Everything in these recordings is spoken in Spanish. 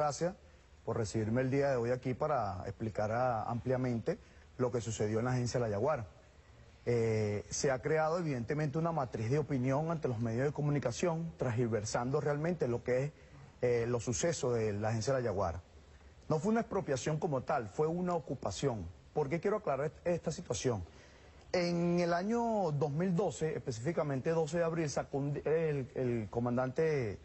Gracias por recibirme el día de hoy aquí para explicar ampliamente lo que sucedió en la agencia La Yaguara. Se ha creado evidentemente una matriz de opinión ante los medios de comunicación, transversando realmente lo que es los sucesos de la agencia La Yaguara. No fue una expropiación como tal, fue una ocupación. ¿Por qué quiero aclarar esta situación? En el año 2012, específicamente 12 de abril, sacó el comandante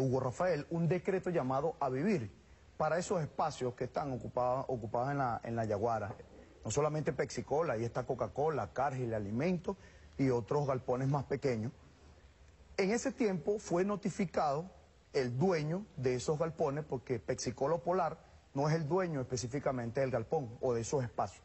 Hugo Rafael un decreto llamado A Vivir para esos espacios que están ocupados en la Yaguara. No solamente Pexicola, ahí está Coca-Cola, Cargill, Alimentos y otros galpones más pequeños. En ese tiempo fue notificado el dueño de esos galpones, porque Pexicola Polar no es el dueño específicamente del galpón o de esos espacios.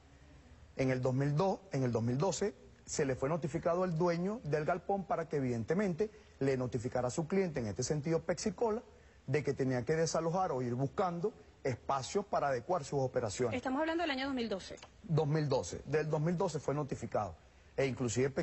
En el 2012 se le fue notificado al dueño del galpón para que evidentemente le notificara a su cliente, en este sentido Pexicola, de que tenía que desalojar o ir buscando espacios para adecuar sus operaciones. Estamos hablando del año 2012. 2012, del 2012 fue notificado. E inclusive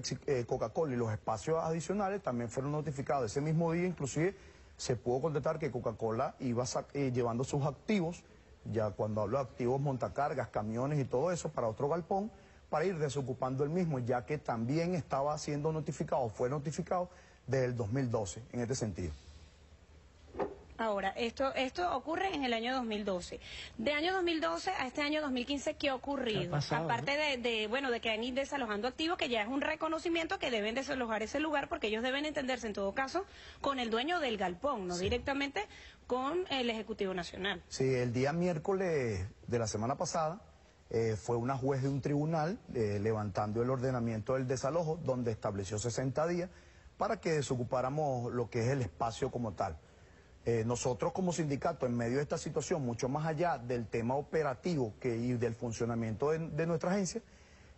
Coca-Cola y los espacios adicionales también fueron notificados. Ese mismo día inclusive se pudo contestar que Coca-Cola iba llevando sus activos, ya cuando hablo de activos, montacargas, camiones y todo eso, para otro galpón, para ir desocupando el mismo, ya que también estaba siendo notificado, fue notificado desde el 2012, en este sentido. Ahora, esto ocurre en el año 2012. De año 2012 a este año 2015, ¿qué ha ocurrido? ¿Qué ha pasado? Aparte de que han ido desalojando activos, que ya es un reconocimiento que deben desalojar ese lugar, porque ellos deben entenderse, en todo caso, con el dueño del galpón, no directamente con el Ejecutivo Nacional. Sí, el día miércoles de la semana pasada fue una juez de un tribunal levantando el ordenamiento del desalojo, donde estableció 60 días para que desocupáramos lo que es el espacio como tal. Nosotros como sindicato, en medio de esta situación, mucho más allá del tema operativo y del funcionamiento de nuestra agencia,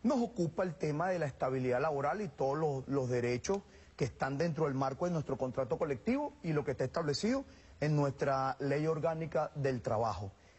nos ocupa el tema de la estabilidad laboral y todos los derechos que están dentro del marco de nuestro contrato colectivo y lo que está establecido en nuestra Ley Orgánica del Trabajo.